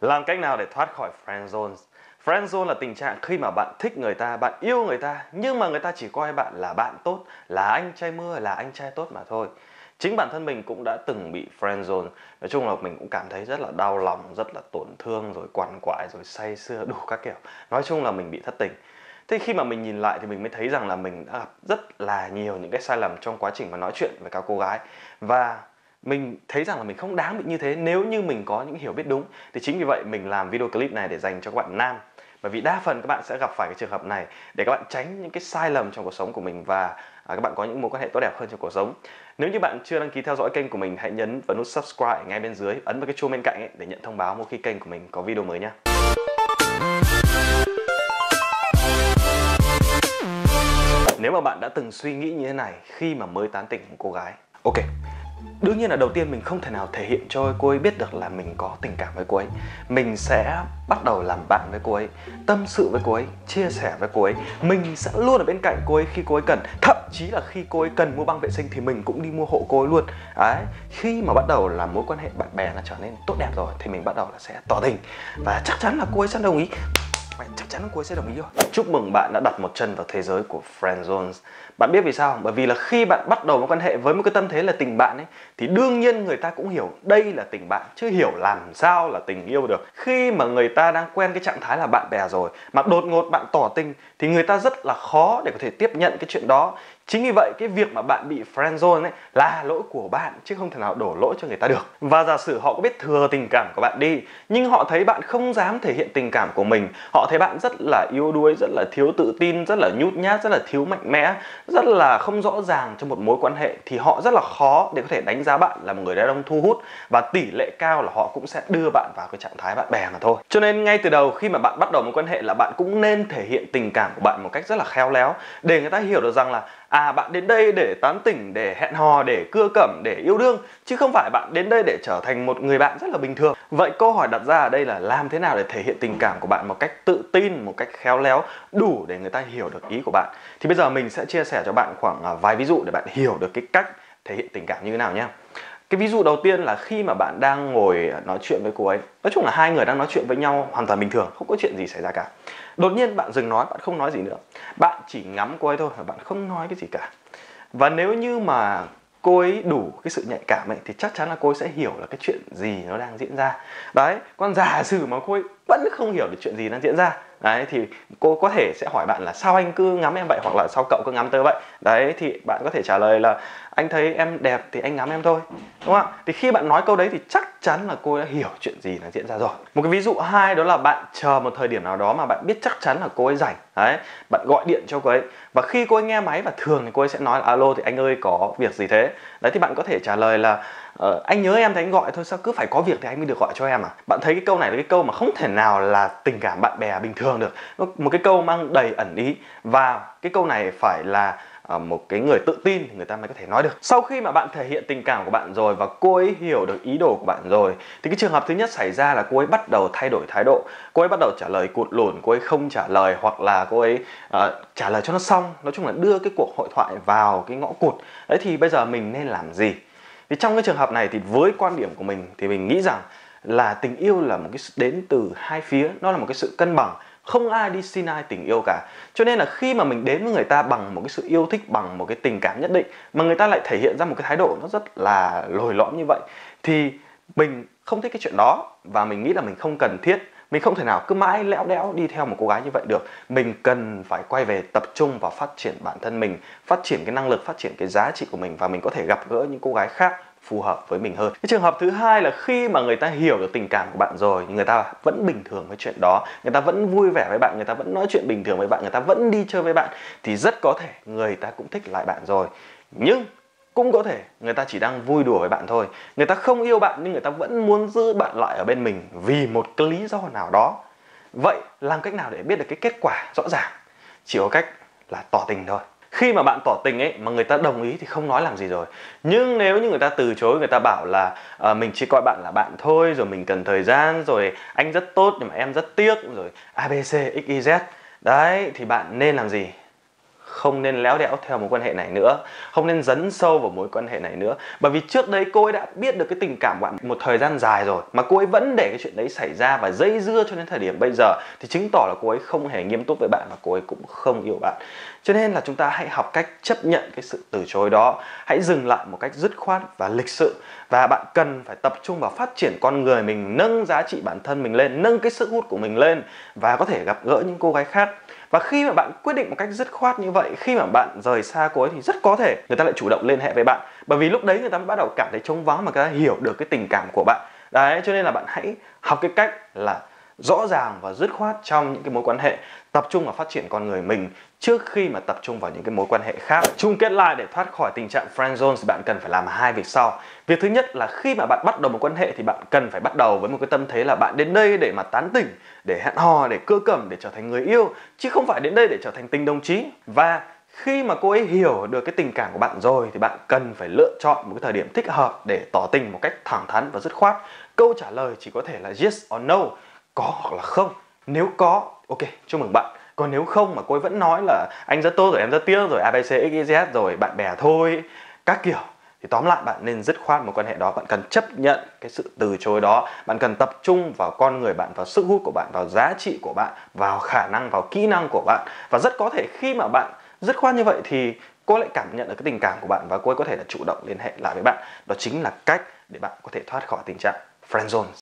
Làm cách nào để thoát khỏi friend zone? Friend zone là tình trạng khi mà bạn thích người ta, bạn yêu người ta, nhưng mà người ta chỉ coi bạn là bạn tốt, là anh trai mưa, là anh trai tốt mà thôi. Chính bản thân mình cũng đã từng bị friend zone. Nói chung là mình cũng cảm thấy rất là đau lòng, rất là tổn thương, rồi quằn quại, rồi say sưa đủ các kiểu. Nói chung là mình bị thất tình. Thế khi mà mình nhìn lại thì mình mới thấy rằng là mình đã gặp rất là nhiều những cái sai lầm trong quá trình mà nói chuyện với các cô gái. Và mình thấy rằng là mình không đáng bị như thế nếu như mình có những hiểu biết đúng. Thì chính vì vậy mình làm video clip này để dành cho các bạn nam. Bởi vì đa phần các bạn sẽ gặp phải cái trường hợp này để các bạn tránh những cái sai lầm trong cuộc sống của mình và các bạn có những mối quan hệ tốt đẹp hơn trong cuộc sống. Nếu như bạn chưa đăng ký theo dõi kênh của mình, hãy nhấn vào nút subscribe ngay bên dưới, ấn vào cái chuông bên cạnh ấy để nhận thông báo mỗi khi kênh của mình có video mới nhé. Nếu mà bạn đã từng suy nghĩ như thế này khi mà mới tán tỉnh một cô gái, ok. Đương nhiên là đầu tiên mình không thể nào thể hiện cho cô ấy biết được là mình có tình cảm với cô ấy. Mình sẽ bắt đầu làm bạn với cô ấy, tâm sự với cô ấy, chia sẻ với cô ấy. Mình sẽ luôn ở bên cạnh cô ấy khi cô ấy cần. Thậm chí là khi cô ấy cần mua băng vệ sinh thì mình cũng đi mua hộ cô ấy luôn. Đấy. Khi mà bắt đầu là mối quan hệ bạn bè nó trở nên tốt đẹp rồi thì mình bắt đầu là sẽ tỏ tình. Và chắc chắn là cô ấy sẽ đồng ý. Chắc chắn cô ấy sẽ đồng ý rồi. Chúc mừng bạn đã đặt một chân vào thế giới của friend zones. Bạn biết vì sao không? Bởi vì là khi bạn bắt đầu mối quan hệ với một cái tâm thế là tình bạn ấy, thì đương nhiên người ta cũng hiểu đây là tình bạn, chứ hiểu làm sao là tình yêu được. Khi mà người ta đang quen cái trạng thái là bạn bè rồi mà đột ngột bạn tỏ tình thì người ta rất là khó để có thể tiếp nhận cái chuyện đó. Chính vì vậy cái việc mà bạn bị friend zone ấy là lỗi của bạn, chứ không thể nào đổ lỗi cho người ta được. Và giả sử họ có biết thừa tình cảm của bạn đi, nhưng họ thấy bạn không dám thể hiện tình cảm của mình, họ thấy bạn rất là yếu đuối, rất là thiếu tự tin, rất là nhút nhát, rất là thiếu mạnh mẽ, rất là không rõ ràng trong một mối quan hệ, thì họ rất là khó để có thể đánh giá bạn là một người đàn ông thu hút, và tỷ lệ cao là họ cũng sẽ đưa bạn vào cái trạng thái bạn bè mà thôi. Cho nên ngay từ đầu khi mà bạn bắt đầu mối quan hệ là bạn cũng nên thể hiện tình cảm của bạn một cách rất là khéo léo để người ta hiểu được rằng là bạn đến đây để tán tỉnh, để hẹn hò, để cưa cẩm, để yêu đương, chứ không phải bạn đến đây để trở thành một người bạn rất là bình thường. Vậy câu hỏi đặt ra ở đây là làm thế nào để thể hiện tình cảm của bạn một cách tự tin, một cách khéo léo, đủ để người ta hiểu được ý của bạn. Thì bây giờ mình sẽ chia sẻ cho bạn khoảng vài ví dụ để bạn hiểu được cái cách thể hiện tình cảm như thế nào nhé. Cái ví dụ đầu tiên là khi mà bạn đang ngồi nói chuyện với cô ấy. Nói chung là hai người đang nói chuyện với nhau hoàn toàn bình thường, không có chuyện gì xảy ra cả. Đột nhiên bạn dừng nói, bạn không nói gì nữa. Bạn chỉ ngắm cô ấy thôi, bạn không nói cái gì cả. Và nếu như mà cô ấy đủ cái sự nhạy cảm ấy, thì chắc chắn là cô ấy sẽ hiểu là cái chuyện gì nó đang diễn ra. Đấy, còn giả sử mà cô ấy vẫn không hiểu được chuyện gì đang diễn ra, đấy, thì cô có thể sẽ hỏi bạn là sao anh cứ ngắm em vậy, hoặc là sao cậu cứ ngắm tớ vậy. Đấy, thì bạn có thể trả lời là anh thấy em đẹp thì anh ngắm em thôi, đúng không ạ? Thì khi bạn nói câu đấy thì chắc chắn là cô đã hiểu chuyện gì đang diễn ra rồi. Một cái ví dụ hai đó là bạn chờ một thời điểm nào đó mà bạn biết chắc chắn là cô ấy rảnh. Đấy, bạn gọi điện cho cô ấy và khi cô ấy nghe máy, và thường thì cô ấy sẽ nói là alo thì anh ơi có việc gì thế. Đấy thì bạn có thể trả lời là anh nhớ em thì anh gọi thôi, sao cứ phải có việc thì anh mới được gọi cho em à. Bạn thấy cái câu này là cái câu mà không thể nào là tình cảm bạn bè bình thường được. Một cái câu mang đầy ẩn ý, và cái câu này phải là một cái người tự tin thì người ta mới có thể nói được. Sau khi mà bạn thể hiện tình cảm của bạn rồi và cô ấy hiểu được ý đồ của bạn rồi, thì cái trường hợp thứ nhất xảy ra là cô ấy bắt đầu thay đổi thái độ. Cô ấy bắt đầu trả lời cụt lủn, cô ấy không trả lời, hoặc là cô ấy trả lời cho nó xong. Nói chung là đưa cái cuộc hội thoại vào cái ngõ cụt. Đấy thì bây giờ mình nên làm gì? Thì trong cái trường hợp này thì với quan điểm của mình thì mình nghĩ rằng là tình yêu là một cái đến từ hai phía, nó là một cái sự cân bằng. Không ai đi xin ai tình yêu cả. Cho nên là khi mà mình đến với người ta bằng một cái sự yêu thích, bằng một cái tình cảm nhất định, mà người ta lại thể hiện ra một cái thái độ nó rất là lồi lõm như vậy, thì mình không thích cái chuyện đó. Và mình nghĩ là mình không cần thiết, mình không thể nào cứ mãi lẽo đẽo đi theo một cô gái như vậy được. Mình cần phải quay về tập trung vào phát triển bản thân mình, phát triển cái năng lực, phát triển cái giá trị của mình, và mình có thể gặp gỡ những cô gái khác phù hợp với mình hơn. Cái trường hợp thứ hai là khi mà người ta hiểu được tình cảm của bạn rồi, người ta vẫn bình thường với chuyện đó, người ta vẫn vui vẻ với bạn, người ta vẫn nói chuyện bình thường với bạn, người ta vẫn đi chơi với bạn, thì rất có thể người ta cũng thích lại bạn rồi. Nhưng cũng có thể người ta chỉ đang vui đùa với bạn thôi, người ta không yêu bạn nhưng người ta vẫn muốn giữ bạn lại ở bên mình vì một cái lý do nào đó. Vậy làm cách nào để biết được cái kết quả rõ ràng? Chỉ có cách là tỏ tình thôi. Khi mà bạn tỏ tình ấy mà người ta đồng ý thì không nói làm gì rồi. Nhưng nếu như người ta từ chối, người ta bảo là mình chỉ coi bạn là bạn thôi, rồi mình cần thời gian, rồi anh rất tốt nhưng mà em rất tiếc, rồi ABC, XYZ. Đấy thì bạn nên làm gì? không nên léo đẽo theo mối quan hệ này nữa, không nên dấn sâu vào mối quan hệ này nữa. Bởi vì trước đấy cô ấy đã biết được cái tình cảm của bạn một thời gian dài rồi mà cô ấy vẫn để cái chuyện đấy xảy ra và dây dưa cho đến thời điểm bây giờ thì chứng tỏ là cô ấy không hề nghiêm túc với bạn và cô ấy cũng không yêu bạn. Cho nên là chúng ta hãy học cách chấp nhận cái sự từ chối đó, hãy dừng lại một cách dứt khoát và lịch sự. Và bạn cần phải tập trung vào phát triển con người mình, nâng giá trị bản thân mình lên, nâng cái sức hút của mình lên và có thể gặp gỡ những cô gái khác. Và khi mà bạn quyết định một cách dứt khoát như vậy, khi mà bạn rời xa cô ấy thì rất có thể người ta lại chủ động liên hệ với bạn. Bởi vì lúc đấy người ta mới bắt đầu cảm thấy trống vắng mà người ta hiểu được cái tình cảm của bạn. Đấy, cho nên là bạn hãy học cái cách là rõ ràng và dứt khoát trong những cái mối quan hệ, tập trung vào phát triển con người mình trước khi mà tập trung vào những cái mối quan hệ khác. Chung kết lại, để thoát khỏi tình trạng friend zone thì bạn cần phải làm hai việc sau. Việc thứ nhất là khi mà bạn bắt đầu một quan hệ thì bạn cần phải bắt đầu với một cái tâm thế là bạn đến đây để mà tán tỉnh, để hẹn hò, để cưa cẩm, để trở thành người yêu, chứ không phải đến đây để trở thành tình đồng chí. Và khi mà cô ấy hiểu được cái tình cảm của bạn rồi thì bạn cần phải lựa chọn một cái thời điểm thích hợp để tỏ tình một cách thẳng thắn và dứt khoát. Câu trả lời chỉ có thể là yes or no, có hoặc là không. Nếu có, ok, chúc mừng bạn. Còn nếu không mà cô ấy vẫn nói là anh rất tốt rồi, em rất tiếc rồi, ABC, XYZ rồi, bạn bè thôi, các kiểu, thì tóm lại bạn nên dứt khoát một quan hệ đó. Bạn cần chấp nhận cái sự từ chối đó. Bạn cần tập trung vào con người bạn, vào sức hút của bạn, vào giá trị của bạn, vào khả năng, vào kỹ năng của bạn. Và rất có thể khi mà bạn dứt khoát như vậy thì cô lại cảm nhận được cái tình cảm của bạn và cô ấy có thể là chủ động liên hệ lại với bạn. Đó chính là cách để bạn có thể thoát khỏi tình trạng friend zone.